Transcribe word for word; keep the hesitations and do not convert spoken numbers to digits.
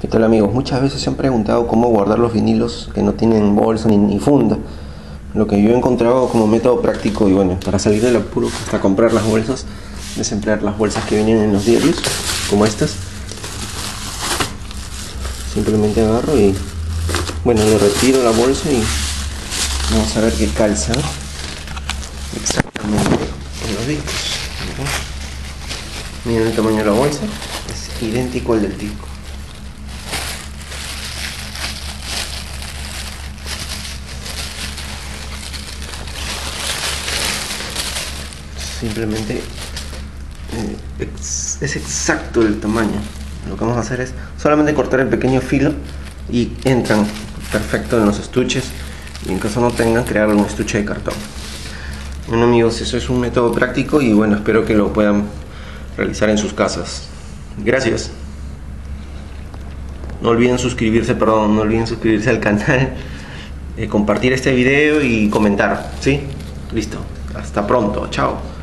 ¿Qué tal, amigos? Muchas veces se han preguntado cómo guardar los vinilos que no tienen bolsa ni, ni funda. Lo que yo he encontrado como método práctico, y bueno, para salir del apuro hasta comprar las bolsas, es emplear las bolsas que vienen en los diarios, como estas. Simplemente agarro y, bueno, le retiro la bolsa y vamos a ver qué calza exactamente en los discos. Miren el tamaño de la bolsa, es idéntico al del disco. Simplemente eh, ex, es exacto el tamaño. Lo que vamos a hacer es solamente cortar el pequeño filo y entran perfecto en los estuches, y en caso no tengan, crear un estuche de cartón. Bueno, amigos, eso es un método práctico y bueno, espero que lo puedan realizar en sus casas. Gracias. No olviden suscribirse, perdón, no olviden suscribirse al canal, eh, compartir este video y comentar, ¿sí? Listo, hasta pronto, chao.